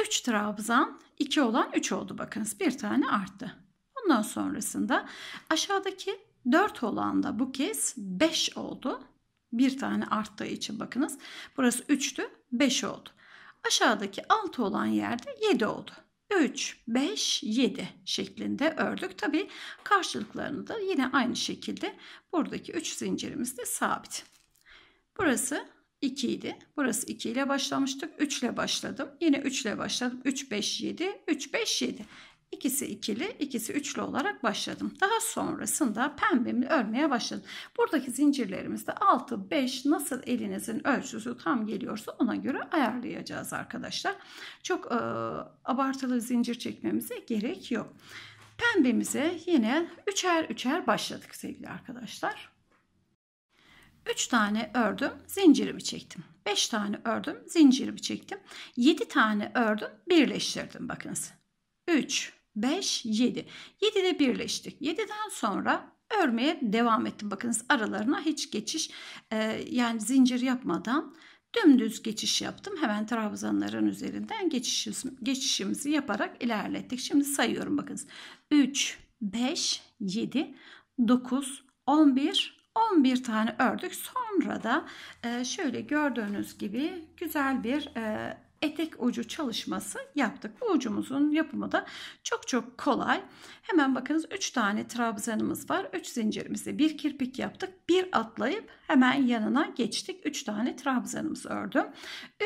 üç trabzan, iki olan üç oldu. Bakınız bir tane arttı. Ondan sonrasında aşağıdaki dört olan da bu kez beş oldu. Bir tane arttığı için bakınız. Burası üçtü, beş oldu. Aşağıdaki altı olan yerde yedi oldu. üç, beş, yedi şeklinde ördük. Tabii karşılıklarını da yine aynı şekilde buradaki üç zincirimiz de sabit. Burası iki idi. Burası iki ile başlamıştık. üç ile başladım. Yine üç ile başladım. üç, beş, yedi, üç, beş, yedi. İkisi ikili, ikisi üçlü olarak başladım. Daha sonrasında pembemli örmeye başladım. Buradaki zincirlerimizde altı, beş nasıl elinizin ölçüsü tam geliyorsa ona göre ayarlayacağız arkadaşlar. Çok e, abartılı zincir çekmemize gerek yok. Pembemize yine üçer üçer başladık sevgili arkadaşlar. üç tane ördüm, zincirimi çektim. beş tane ördüm, zincirimi çektim. yedi tane ördüm, birleştirdim bakınız. üç, beş, yedi. yedide birleştik. yediden sonra örmeye devam ettim. Bakınız aralarına hiç geçiş e, yani zincir yapmadan dümdüz geçiş yaptım. Hemen trabzanların üzerinden geçişimizi, geçişimizi yaparak ilerlettik. Şimdi sayıyorum bakınız. üç, beş, yedi, dokuz, on bir, on bir tane ördük. Sonra da şöyle gördüğünüz gibi güzel bir etek ucu çalışması yaptık. Bu ucumuzun yapımı da çok çok kolay. Hemen bakınız üç tane trabzanımız var. üç zincirimizi bir kirpik yaptık. bir atlayıp hemen yanına geçtik. üç tane trabzanımızı ördüm.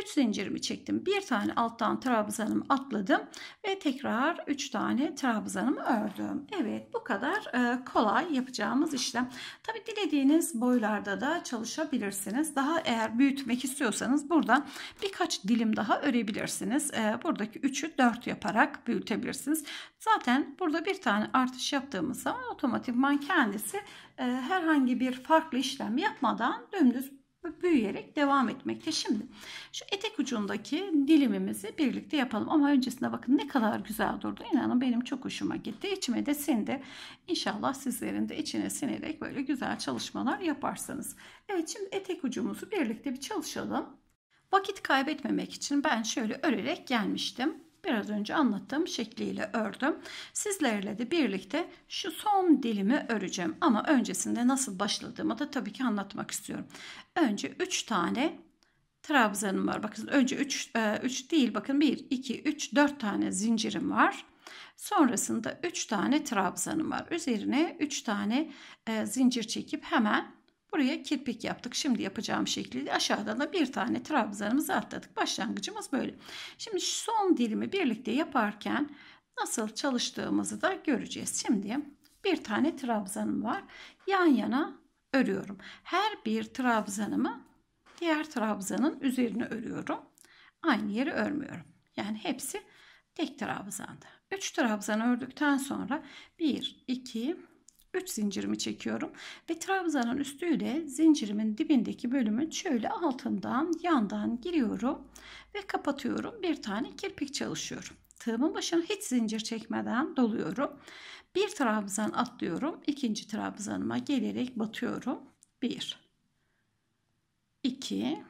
üç zincirimi çektim. bir tane alttan trabzanımı atladım. Ve tekrar üç tane trabzanımı ördüm. Evet, bu kadar kolay yapacağımız işlem. Tabi dilediğiniz boylarda da çalışabilirsiniz. Daha eğer büyütmek istiyorsanız buradan birkaç dilim daha örebilirsiniz. Buradaki üçü dört yaparak büyütebilirsiniz. Zaten burada bir tane artış yaptığımız zaman otomatikman kendisi herhangi bir farklı işlem yapmadan dümdüz büyüyerek devam etmekte. Şimdi şu etek ucundaki dilimimizi birlikte yapalım. Ama öncesinde bakın ne kadar güzel durdu. İnanın benim çok hoşuma gitti. İçime de sindi. İnşallah sizlerin de içine sinerek böyle güzel çalışmalar yaparsınız. Evet, şimdi etek ucumuzu birlikte bir çalışalım. Vakit kaybetmemek için ben şöyle örerek gelmiştim. Biraz önce anlattığım şekliyle ördüm. Sizlerle de birlikte şu son dilimi öreceğim. Ama öncesinde nasıl başladığımı da tabii ki anlatmak istiyorum. Önce üç tane trabzanım var. Bakın önce üç değil, bakın bir, iki, üç, dört tane zincirim var. Sonrasında üç tane trabzanım var. Üzerine üç tane e, zincir çekip hemen buraya kirpik yaptık. Şimdi yapacağım şekliyle aşağıdan da bir tane trabzanımızı atladık. Başlangıcımız böyle. Şimdi son dilimi birlikte yaparken nasıl çalıştığımızı da göreceğiz. Şimdi bir tane trabzanım var. Yan yana örüyorum. Her bir trabzanımı diğer trabzanın üzerine örüyorum. Aynı yeri örmüyorum. Yani hepsi tek trabzanda. üç trabzan ördükten sonra bir, iki, üç zincirimi çekiyorum ve trabzanın üstüyle zincirimin dibindeki bölümün şöyle altından yandan giriyorum ve kapatıyorum. Bir tane kirpik çalışıyorum. Tığımın başına hiç zincir çekmeden doluyorum. Bir trabzan atlıyorum. İkinci trabzanıma gelerek batıyorum. bir, iki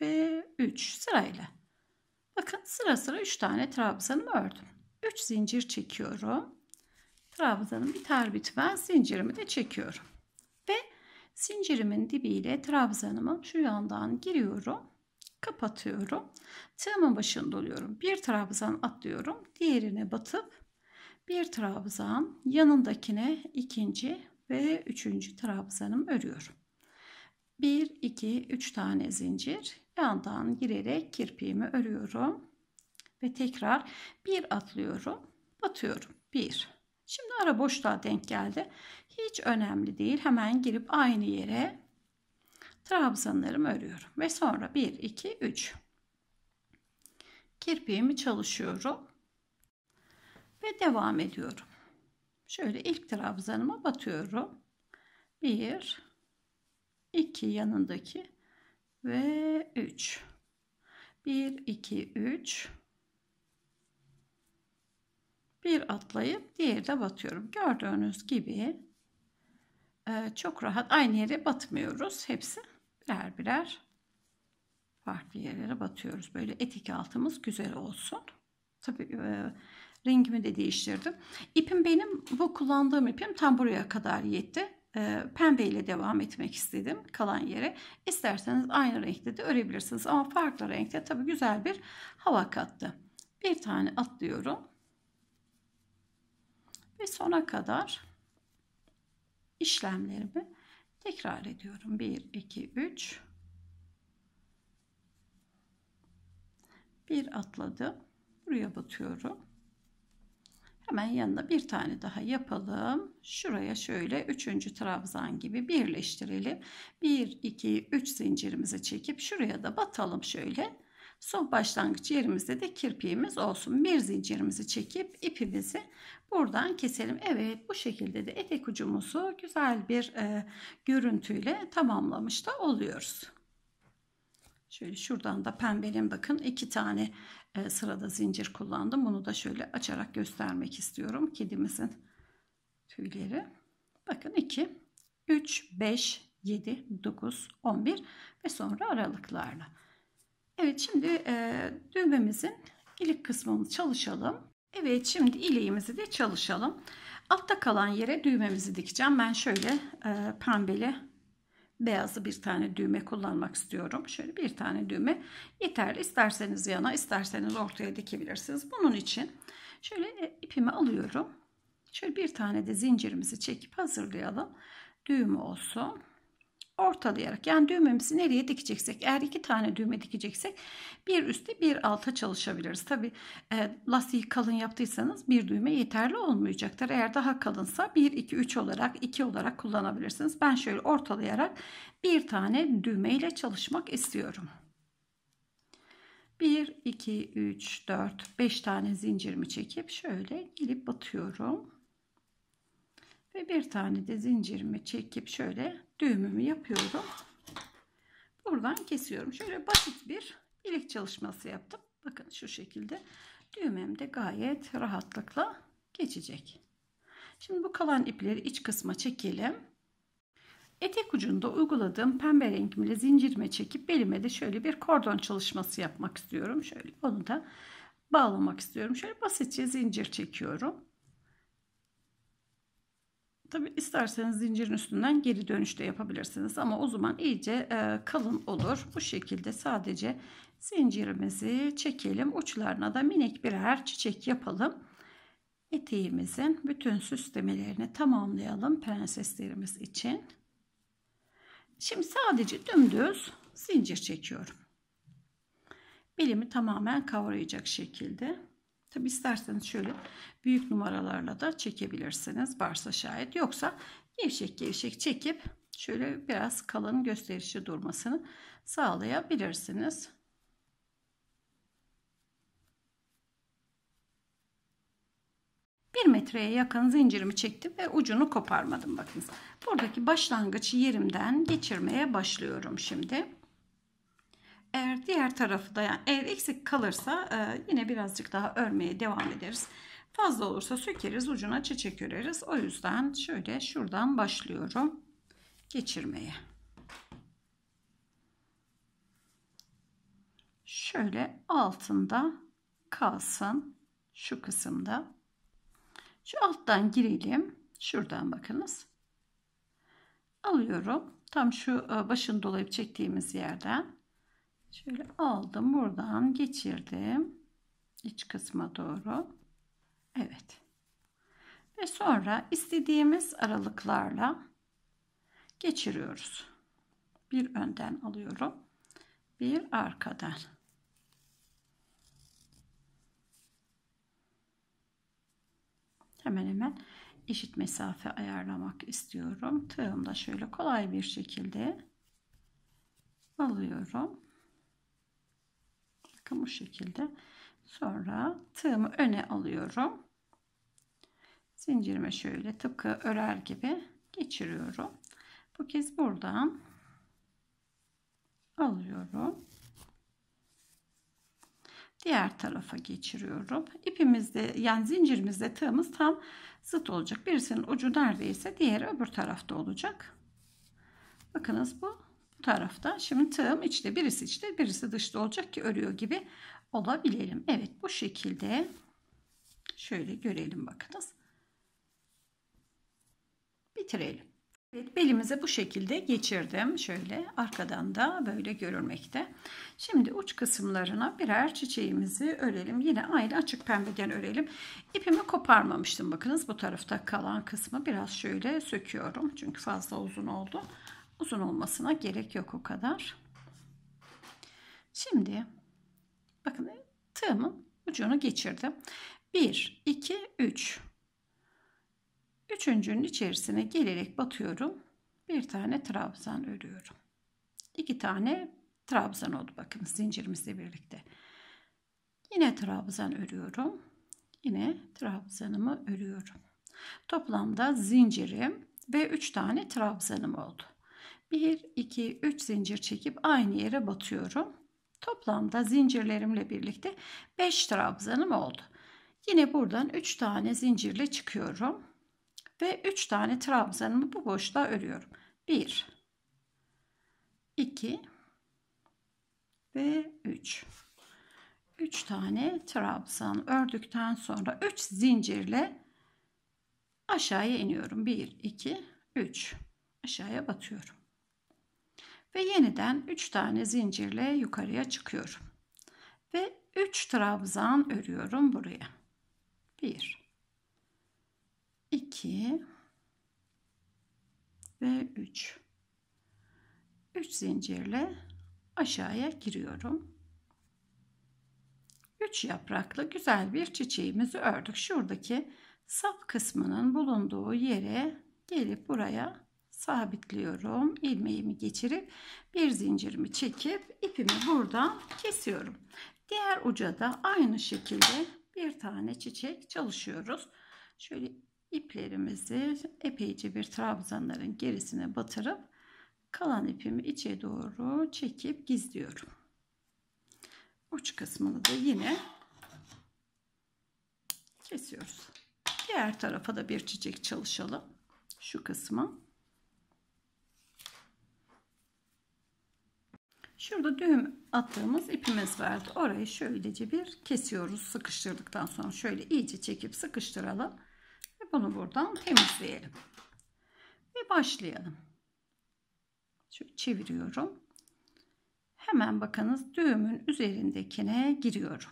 ve üç sırayla. Bakın sıra sıra üç tane trabzanımı ördüm. üç zincir çekiyorum. Trabzanım biter bitmez zincirimi de çekiyorum. Ve zincirimin dibiyle trabzanımı şu yandan giriyorum. Kapatıyorum. Tığımın başını doluyorum. Bir trabzan atlıyorum. Diğerine batıp bir trabzan yanındakine ikinci ve üçüncü trabzanımı örüyorum. bir, iki, üç tane zincir yandan girerek kirpiğimi örüyorum. Ve tekrar bir atlıyorum. Batıyorum. bir. Şimdi ara boşluğa denk geldi. Hiç önemli değil. Hemen girip aynı yere trabzanlarımı örüyorum. Ve sonra bir, iki, üç. Kirpiğimi çalışıyorum. Ve devam ediyorum. Şöyle ilk trabzanıma batıyorum. bir, iki yanındaki ve üç. bir, iki, üç. Bir atlayıp diğeri de batıyorum. Gördüğünüz gibi çok rahat aynı yere batmıyoruz. Hepsi birer birer farklı yerlere batıyoruz. Böyle etek altımız güzel olsun. Tabii rengimi de değiştirdim. İpim benim, bu kullandığım ipim tam buraya kadar yetti. Pembe ile devam etmek istedim kalan yere. İsterseniz aynı renkte de örebilirsiniz. Ama farklı renkte tabii güzel bir hava kattı. Bir tane atlıyorum. Ve sona kadar işlemlerimi tekrar ediyorum. bir, iki, üç. Bir atladım. Buraya batıyorum. Hemen yanına bir tane daha yapalım. Şuraya şöyle üçüncü trabzan gibi birleştirelim. bir, iki, üç zincirimizi çekip şuraya da batalım şöyle. Son başlangıç yerimizde de kirpiğimiz olsun. Bir zincirimizi çekip ipimizi buradan keselim. Evet, bu şekilde de etek ucumuzu güzel bir e, görüntüyle tamamlamış da oluyoruz. Şöyle şuradan da pembelim, bakın iki tane e, sırada zincir kullandım. Bunu da şöyle açarak göstermek istiyorum. Kedimizin tüyleri. Bakın iki, üç, beş, yedi, dokuz, on bir ve sonra aralıklarla. Evet, şimdi e, düğmemizin ilik kısmını çalışalım. Evet, şimdi ileğimizi de çalışalım. Altta kalan yere düğmemizi dikeceğim. Ben şöyle e, pembeli, beyazı bir tane düğme kullanmak istiyorum. Şöyle bir tane düğme yeterli. İsterseniz yana, isterseniz ortaya dikebilirsiniz. Bunun için şöyle ipimi alıyorum. Şöyle bir tane de zincirimizi çekip hazırlayalım. Düğme olsun. Ortalayarak, yani düğmemizi nereye dikeceksek, eğer iki tane düğme dikeceksek bir üstte bir alta çalışabiliriz. Tabi e, lastiği kalın yaptıysanız bir düğme yeterli olmayacaktır. Eğer daha kalınsa bir iki üç olarak, iki olarak kullanabilirsiniz. Ben şöyle ortalayarak bir tane düğme ile çalışmak istiyorum. Bir iki üç dört beş tane zincirimi çekip şöyle gelip batıyorum ve bir tane de zincirimi çekip şöyle düğümümü yapıyorum. Buradan kesiyorum. Şöyle basit bir ilek çalışması yaptım. Bakın şu şekilde düğmem de gayet rahatlıkla geçecek. Şimdi bu kalan ipleri iç kısma çekelim. Etek ucunda uyguladığım pembe rengimle zincirime çekip belime de şöyle bir kordon çalışması yapmak istiyorum. Şöyle onu da bağlamak istiyorum. Şöyle basitçe zincir çekiyorum. Tabi isterseniz zincirin üstünden geri dönüş de yapabilirsiniz ama o zaman iyice kalın olur. Bu şekilde sadece zincirimizi çekelim. Uçlarına da minik birer çiçek yapalım. Eteğimizin bütün süslemelerini tamamlayalım prenseslerimiz için. Şimdi sadece dümdüz zincir çekiyorum. Belimi tamamen kavrayacak şekilde. Tabi isterseniz şöyle büyük numaralarla da çekebilirsiniz, varsa şayet, yoksa gevşek gevşek çekip şöyle biraz kalın, gösterişli durmasını sağlayabilirsiniz. bir metreye yakın zincirimi çektim ve ucunu koparmadım. Bakınız, buradaki başlangıç yerimden geçirmeye başlıyorum şimdi. Eğer diğer tarafı da, yani eğer eksik kalırsa e, yine birazcık daha örmeye devam ederiz. Fazla olursa sökeriz, ucuna çiçek öreriz. O yüzden şöyle şuradan başlıyorum geçirmeye. Şöyle altında kalsın şu kısımda. Şu alttan girelim. Şuradan bakınız. Alıyorum. Tam şu başını dolayıp çektiğimiz yerden. Şöyle aldım, buradan geçirdim iç kısma doğru. Evet. Ve sonra istediğimiz aralıklarla geçiriyoruz. Bir önden alıyorum, bir arkadan. Hemen hemen eşit mesafe ayarlamak istiyorum. Tığımda şöyle kolay bir şekilde alıyorum. Bakın bu şekilde. Sonra tığımı öne alıyorum. Zincirime şöyle tıpkı örer gibi geçiriyorum. Bu kez buradan alıyorum. Diğer tarafa geçiriyorum. İpimizde, yani zincirimizde tığımız tam zıt olacak. Birisinin ucu neredeyse diğeri öbür tarafta olacak. Bakınız bu tarafta. Şimdi tığım içte, birisi içte, birisi dışta olacak ki örüyor gibi olabilelim. Evet, bu şekilde şöyle görelim, bakınız. Bitirelim. Evet, belimize bu şekilde geçirdim. Şöyle arkadan da böyle görülmekte. Şimdi uç kısımlarına birer çiçeğimizi örelim. Yine aynı açık pembeden örelim. İpimi koparmamıştım. Bakınız bu tarafta kalan kısmı biraz şöyle söküyorum. Çünkü fazla uzun oldu. Uzun olmasına gerek yok o kadar. Şimdi bakın tığımın ucunu geçirdim. bir iki üç. Üçüncünün içerisine gelerek batıyorum. Bir tane trabzan örüyorum. İki tane trabzan oldu bakın zincirimizle birlikte. Yine trabzan örüyorum. Yine trabzanımı örüyorum. Toplamda zincirim ve üç tane trabzanım oldu. bir iki üç zincir çekip aynı yere batıyorum. Toplamda zincirlerimle birlikte beş trabzanım oldu. Yine buradan üç tane zincirle çıkıyorum ve üç tane trabzanımı bu boşluğa örüyorum. bir iki ve üç. üç tane trabzan ördükten sonra üç zincirle aşağıya iniyorum. bir, iki, üç. Aşağıya batıyorum. Ve yeniden üç tane zincirle yukarıya çıkıyorum. Ve üç trabzan örüyorum buraya. bir, iki ve üç. üç zincirle aşağıya giriyorum. üç yapraklı güzel bir çiçeğimizi ördük. Şuradaki sap kısmının bulunduğu yere gelip buraya sabitliyorum. İlmeğimi geçirip bir zincirimi çekip ipimi buradan kesiyorum. Diğer uca da aynı şekilde bir tane çiçek çalışıyoruz. Şöyle iplerimizi epeyce bir trabzanların gerisine batırıp kalan ipimi içe doğru çekip gizliyorum. Uç kısmını da yine kesiyoruz. Diğer tarafa da bir çiçek çalışalım. Şu kısmı. Şurada düğüm attığımız ipimiz vardı. Orayı şöylece bir kesiyoruz. Sıkıştırdıktan sonra şöyle iyice çekip sıkıştıralım. Ve bunu buradan temizleyelim. Ve başlayalım. Şöyle çeviriyorum. Hemen bakınız düğümün üzerindekine giriyorum.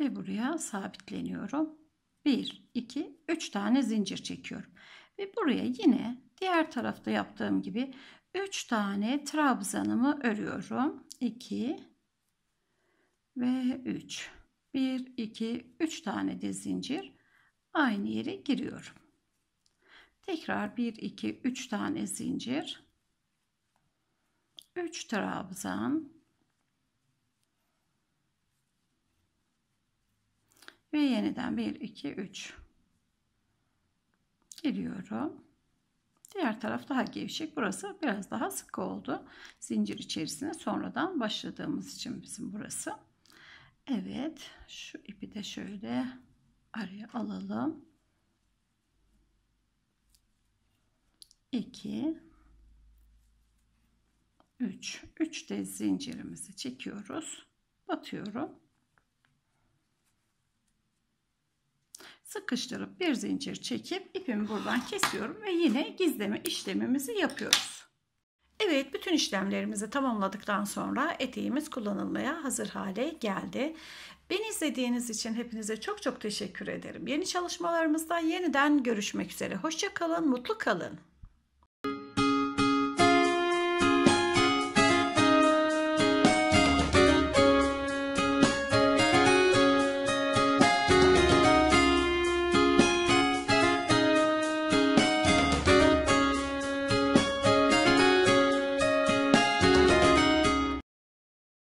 Ve buraya sabitleniyorum. bir, iki, üç tane zincir çekiyorum. Ve buraya yine diğer tarafta yaptığım gibi üç tane trabzanımı örüyorum. iki ve üç. bir, iki, üç tane de zincir. Aynı yere giriyorum. Tekrar bir, iki, üç tane zincir. üç trabzan. Ve yeniden bir, iki, üç. Giriyorum. Diğer taraf daha gevşek. Burası biraz daha sıkı oldu. Zincir içerisine sonradan başladığımız için bizim burası. Evet. Şu ipi de şöyle araya alalım. iki, üç. üç de zincirimizi çekiyoruz. Batıyorum. Sıkıştırıp bir zincir çekip ipimi buradan kesiyorum ve yine gizleme işlemimizi yapıyoruz. Evet, bütün işlemlerimizi tamamladıktan sonra eteğimiz kullanılmaya hazır hale geldi. Beni izlediğiniz için hepinize çok çok teşekkür ederim. Yeni çalışmalarımızda yeniden görüşmek üzere. Hoşça kalın, mutlu kalın.